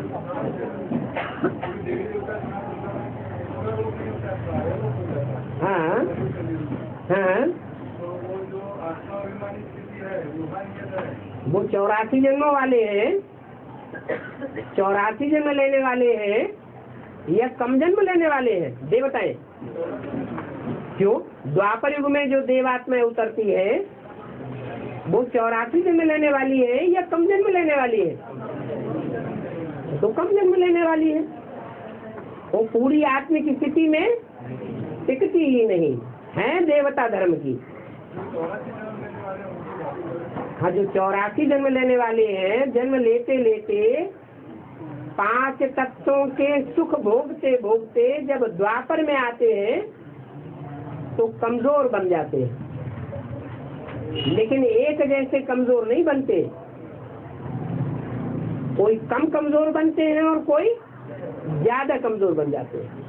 हाँ, हाँ, वो 84 जन्मों वाले हैं, 84 जन्म लेने वाले हैं या कम जन्म लेने वाले हैं, देवताएं। क्यों? द्वापर युग में जो देवात्माएं उतरती है वो 84 जन्म लेने वाली है या कम जन्म लेने वाली है? तो कम जन्म लेने वाली है। वो पूरी आत्मिक स्थिति में टिकती ही नहीं है देवता धर्म की। हाँ, जो 84 जन्म लेने वाले हैं, जन्म लेते लेते 5 तत्वों के सुख भोगते भोगते जब द्वापर में आते हैं तो कमजोर बन जाते हैं, लेकिन एक जैसे कमजोर नहीं बनते। कोई कम कमजोर बनते हैं और कोई ज्यादा कमजोर बन जाते हैं।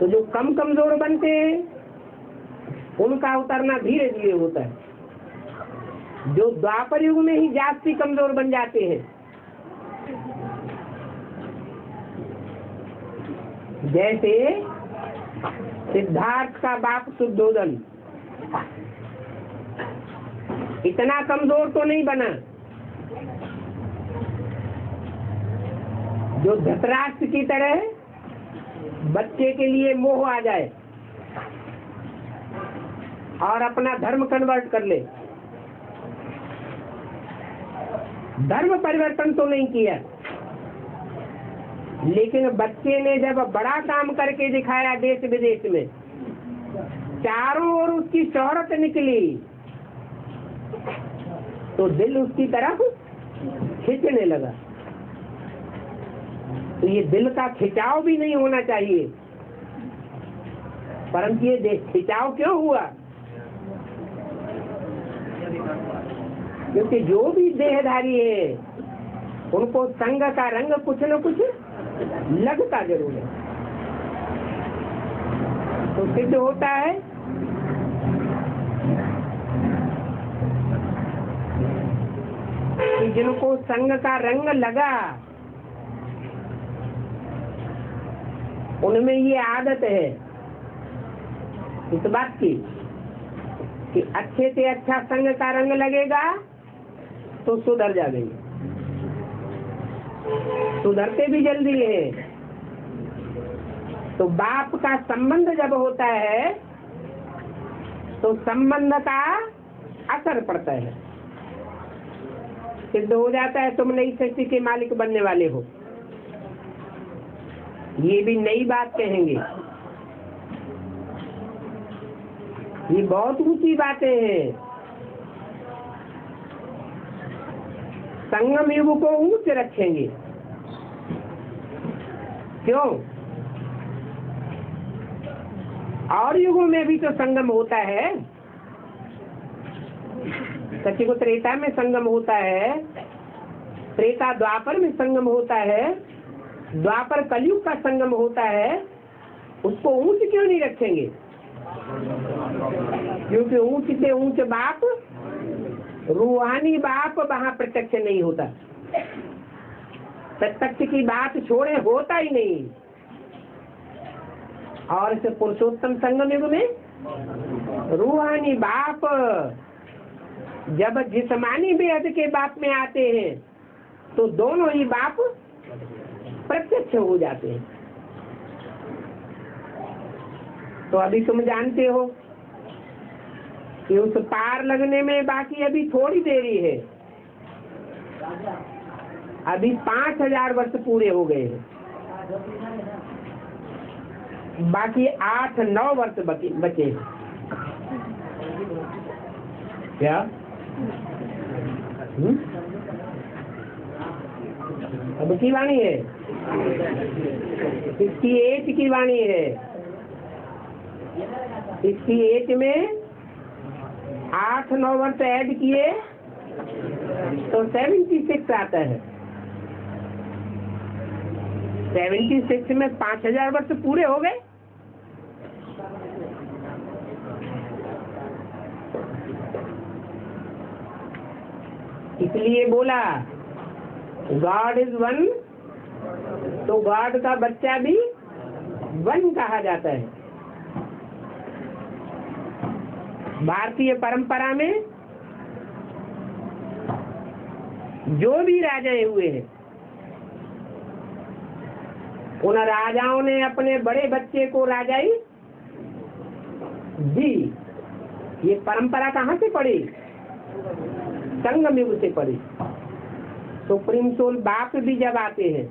तो जो कम कमजोर बनते हैं उनका उतरना धीरे धीरे होता है। जो द्वापर युग में ही जास्ती कमजोर बन जाते हैं, जैसे सिद्धार्थ का बाप शुद्धोधन इतना कमजोर तो नहीं बना। जो धृतराष्ट्र की तरह बच्चे के लिए मोह आ जाए और अपना धर्म कन्वर्ट कर ले, धर्म परिवर्तन तो नहीं किया, लेकिन बच्चे ने जब बड़ा काम करके दिखाया देश विदेश में, चारों ओर उसकी शोहरत निकली, तो दिल उसकी तरफ खींचने लगा। तो ये दिल का खिंचाव भी नहीं होना चाहिए। परंतु ये खिंचाव क्यों हुआ? क्योंकि जो भी देहधारी है उनको संग का रंग कुछ न कुछ लगता जरूर है। तो सिद्ध होता है कि जिनको संग का रंग लगा उनमें ये आदत है इस बात की कि अच्छे से अच्छा संग का रंग लगेगा तो सुधर जाएंगे, सुधरते भी जल्दी है। तो बाप का संबंध जब होता है तो संबंध का असर पड़ता है, सिद्ध हो जाता है तुम नई सृष्टि के मालिक बनने वाले हो। ये भी नई बात कहेंगे, ये बहुत ऊंची बातें हैं। संगम युग को ऊंच रखेंगे, क्यों? और युगों में भी तो संगम होता है, सच्ची को त्रेता में संगम होता है, त्रेता द्वापर में संगम होता है, द्वापर कलयुग का संगम होता है। उसको ऊंच क्यों नहीं रखेंगे? क्योंकि ऊंच से ऊंच बाप, रूहानी बाप वहाँ प्रत्यक्ष नहीं होता। प्रत्यक्ष की बात छोड़े, होता ही नहीं। और इसे पुरुषोत्तम संगम युग में रूहानी बाप जब जिस्मानी बेहद के बाप में आते हैं तो दोनों ही बाप प्रत्यक्ष हो जाते हैं। तो अभी तुम जानते हो कि उस पार लगने में बाकी अभी थोड़ी देरी है, अभी 5000 वर्ष पूरे हो गए हैं, बाकी 8-9 वर्ष बचे हैं। क्या अब की वाणी है? 68 की वाणी है। 68 में 8-9 वर्ष ऐड किए तो 76 आता है। 76 में 5000 वर्ष पूरे हो गए। इसलिए बोला गॉड इज वन, तो गॉड का बच्चा भी वन कहा जाता है। भारतीय परंपरा में जो भी राजाएं हुए हैं, उन राजाओं ने अपने बड़े बच्चे को राजाई दी। ये परंपरा कहाँ से पड़ी? संगम युग से पड़ी। तो प्रेम सोल बाप भी जब आते हैं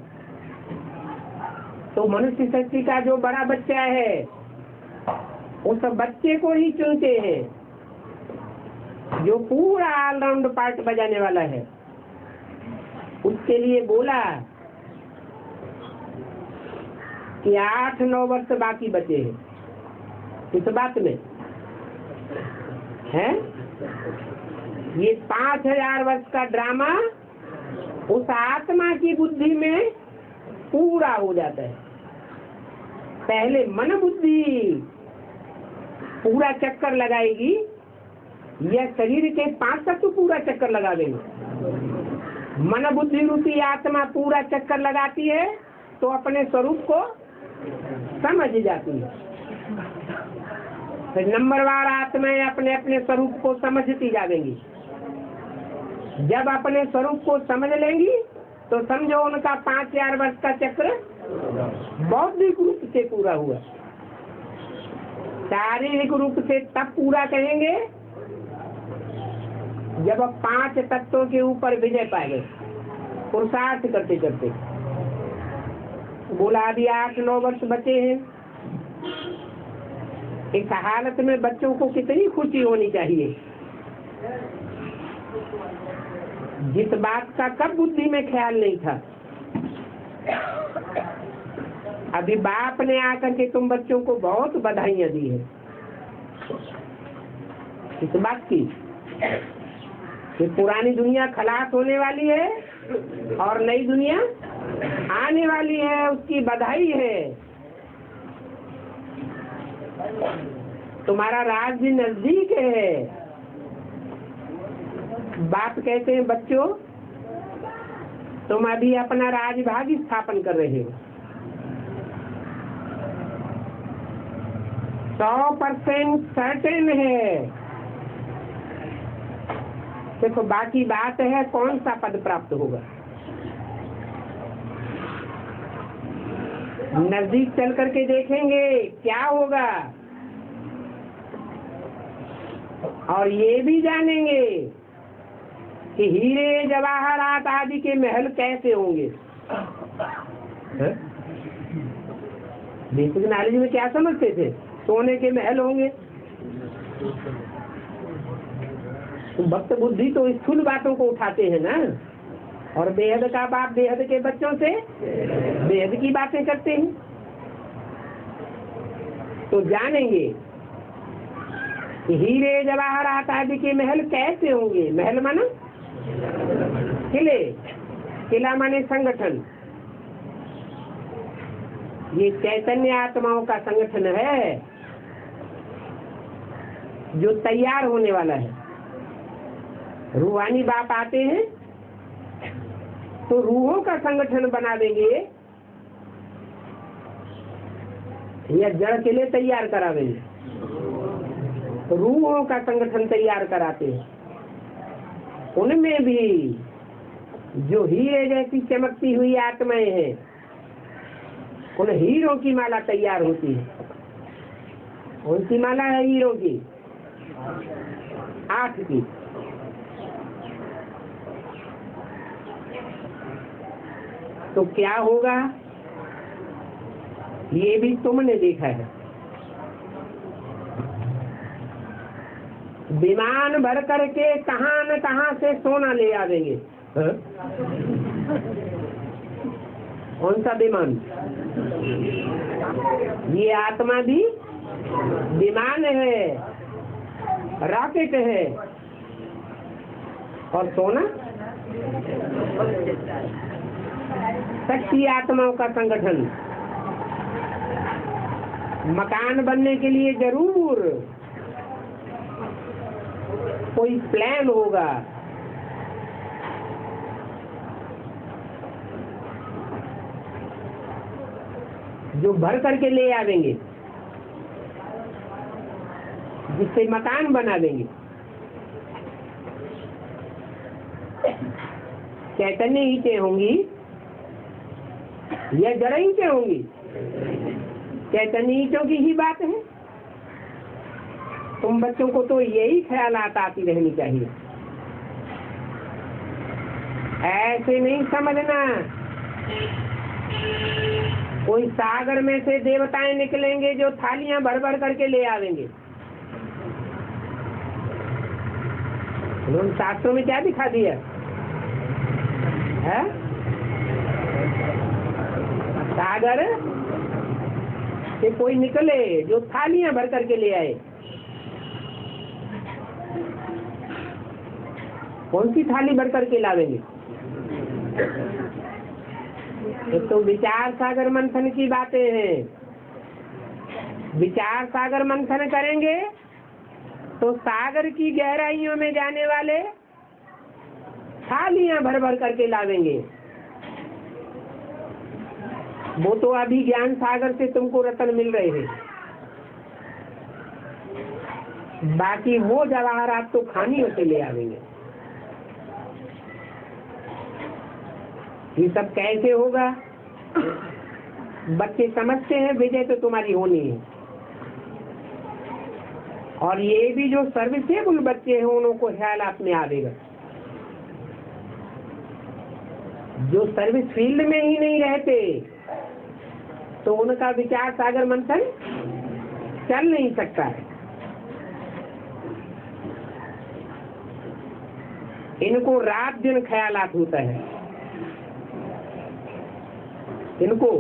तो मनुष्य शक्ति का जो बड़ा बच्चा है उस बच्चे को ही चुनते हैं जो पूरा ऑलराउंड पार्ट बजाने वाला है। उसके लिए बोला कि 8-9 वर्ष बाकी बचे हैं इस बात में है। ये 5000 वर्ष का ड्रामा उस आत्मा की बुद्धि में पूरा हो जाता है। पहले मन बुद्धि पूरा चक्कर लगाएगी या शरीर के 5 तत्व पूरा चक्कर लगा देंगे। मन बुद्धि रूपी आत्मा पूरा चक्कर लगाती है तो अपने स्वरूप को समझ जाती है। फिर नंबरवार आत्माएं अपने अपने स्वरूप को समझती जाएंगी। जब अपने स्वरूप को समझ लेंगी तो समझो उनका 5000 वर्ष का चक्र बौद्धिक रूप से पूरा हुआ। शारीरिक रूप से तब पूरा करेंगे जब 5 तत्वों के ऊपर विजय पाएंगे। पुरुषार्थ करते करते बोला अभी 8-9 वर्ष बचे हैं। इस हालत में बच्चों को कितनी खुशी होनी चाहिए। जिस बात का कब बुद्धि में ख्याल नहीं था, अभी बाप ने आकर के तुम बच्चों को बहुत बधाइयां दी है। इस बात की कि पुरानी दुनिया खलास होने वाली है और नई दुनिया आने वाली है, उसकी बधाई है। तुम्हारा राज भी नजदीक है। बाप कहते हैं बच्चों तुम अभी अपना राजभाग स्थापन कर रहे हो। 100% सर्टेन है। देखो बाकी बात है कौन सा पद प्राप्त होगा। नजदीक चल करके देखेंगे क्या होगा और ये भी जानेंगे कि हीरे जवाहरात आदि के महल कैसे होंगे। बेसिक नॉलेज में क्या समझते थे, सोने के महल होंगे। भक्त बुद्धि तो स्थूल बातों को उठाते हैं ना, और बेहद का बाप बेहद के बच्चों से बेहद की बातें करते हैं। तो जानेंगे हीरे जवाहरात आदि के महल कैसे होंगे। महल माना किले, किला माने संगठन। ये चैतन्य आत्माओं का संगठन है जो तैयार होने वाला है। रूहानी बाप आते हैं तो रूहों का संगठन बना देंगे या जड़ के लिए तैयार करावेंगे। रूहों का संगठन तैयार कराते हैं। उनमें भी जो हीरे जैसी चमकती हुई आत्माएं हैं, उन हीरों की माला तैयार होती है। उनकी माला है हीरों की 8 की। तो क्या होगा ये भी तुमने देखा है। विमान भर करके कहाँ न कहाँ से सोना ले आवेंगे। कौन सा विमान? ये आत्मा भी विमान है, रॉकेट है। और सोना शक्ति आत्माओं का संगठन। मकान बनने के लिए जरूर कोई प्लान होगा। जो भर करके ले आवेंगे जिससे मकान बना देंगे। चैतन्य ईंटें होंगी या जड़ ईंटें होंगी? चैतन्य ईंटों की ही बात है। तुम बच्चों को तो यही ख्यालात आती रहनी चाहिए। ऐसे नहीं समझना कोई सागर में से देवताएं निकलेंगे जो थालियां भर भर करके ले आवेंगे। उन शास्त्रों में क्या दिखा दिया है? सागर से कोई निकले जो थालियां भर करके ले आए। कौन सी थाली भर करके लावेंगे? तो विचार सागर मंथन की बातें हैं। विचार सागर मंथन करेंगे तो सागर की गहराइयों में जाने वाले थालियां भर भर करके लावेंगे। वो तो अभी ज्ञान सागर से तुमको रतन मिल रहे हैं, बाकी वो जवाहरात तो खानियों से ले आवेंगे। ये सब कैसे होगा बच्चे समझते हैं। विजय तो तुम्हारी होनी है। और ये भी जो सर्विसेबल बच्चे हैं उनको ख्याल आप में आवेगा। जो सर्विस फील्ड में ही नहीं रहते तो उनका विचार सागर मंथन चल नहीं सकता है। इनको रात दिन ख्यालात होता है, इनको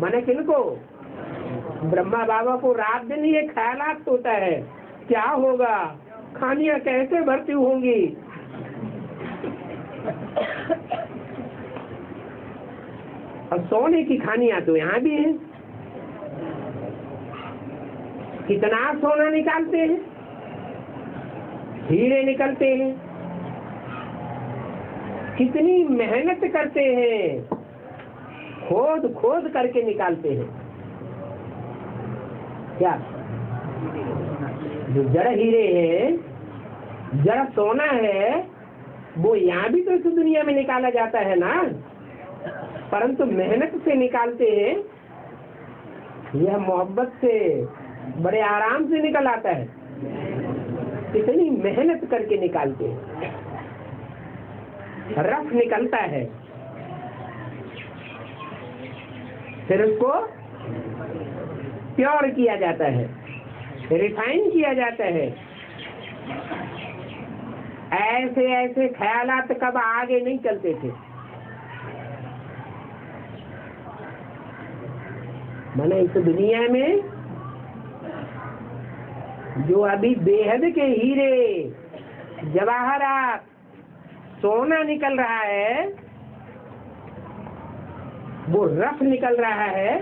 माने किनको, ब्रह्मा बाबा को रात दिन ये ख्यालात होता है, क्या होगा, खानियां कैसे भरती होंगी। और सोने की खानियां तो यहाँ भी है, कितना सोना निकालते हैं, हीरे निकलते हैं, कितनी मेहनत करते हैं, खोद खोद करके निकालते हैं। क्या जो जरा हीरे हैं, जरा सोना है, वो यहाँ भी तो इस दुनिया में निकाला जाता है ना, परंतु मेहनत से निकालते हैं, यह मोहब्बत से बड़े आराम से निकल आता है, कितनी मेहनत करके निकालते हैं, रफ निकलता है, फिर उसको प्योर किया जाता है, रिफाइन किया जाता है। ऐसे ऐसे ख्यालात कब आगे नहीं चलते थे, मैंने इस दुनिया में जो अभी बेहद के हीरे जवाहरात सोना निकल रहा है, वो रफ निकल रहा है,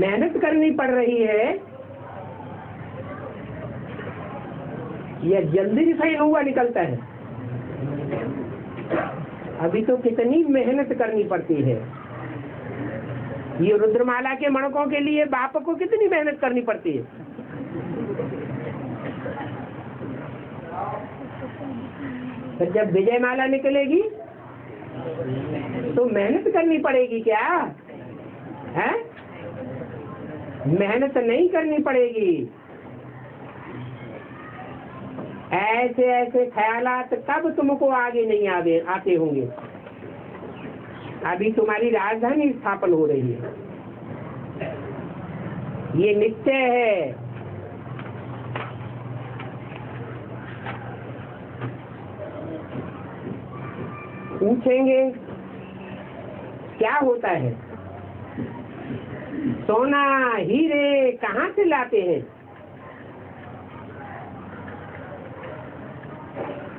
मेहनत करनी पड़ रही है, यह जल्दी रिफाइन हुआ निकलता है। अभी तो कितनी मेहनत करनी पड़ती है, ये रुद्रमाला के मणकों के लिए बाप को कितनी मेहनत करनी पड़ती है। तो जब विजय माला निकलेगी तो मेहनत करनी पड़ेगी क्या है? मेहनत नहीं करनी पड़ेगी। ऐसे ऐसे ख्यालात कब तुमको आगे नहीं आते होंगे। अभी तुम्हारी राजधानी स्थापन हो रही है, ये निश्चय है। पूछेंगे क्या होता है, सोना हीरे कहाँ से लाते हैं,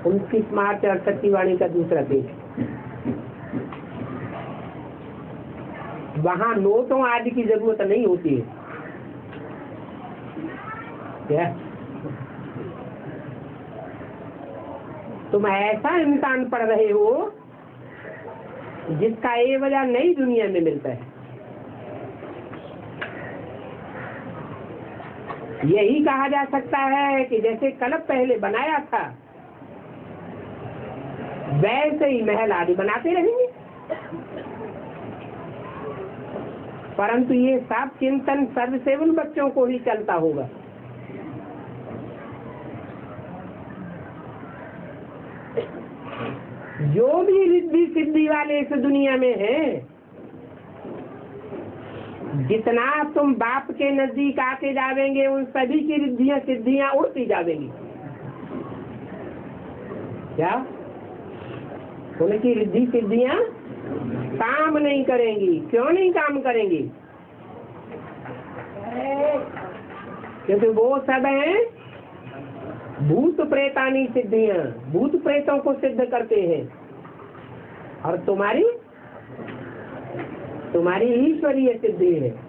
उनकी मार्च 68 वाणी का दूसरा पेज, वहाँ नोटों आदि की जरूरत नहीं होती है। क्या तुम ऐसा इंसान पढ़ रहे हो जिसका ये वजह नई दुनिया में मिलता है? यही कहा जा सकता है कि जैसे कलब पहले बनाया था वैसे ही महल आदि बनाते रहेंगे, परंतु ये सब चिंतन सर्वसेवन बच्चों को ही चलता होगा। जो भी रिद्धि सिद्धि वाले इस दुनिया में हैं, जितना तुम बाप के नजदीक आते जावेंगे उन सभी की रिद्धियां सिद्धियां उड़ती जावेंगी। क्या उनकी रिद्धि सिद्धियां काम नहीं करेंगी? क्यों नहीं काम करेंगी? क्योंकि वो सब है भूत प्रेतानी सिद्धियां, भूत प्रेतों को सिद्ध करते हैं, और तुम्हारी ईश्वरीय सिद्धि है।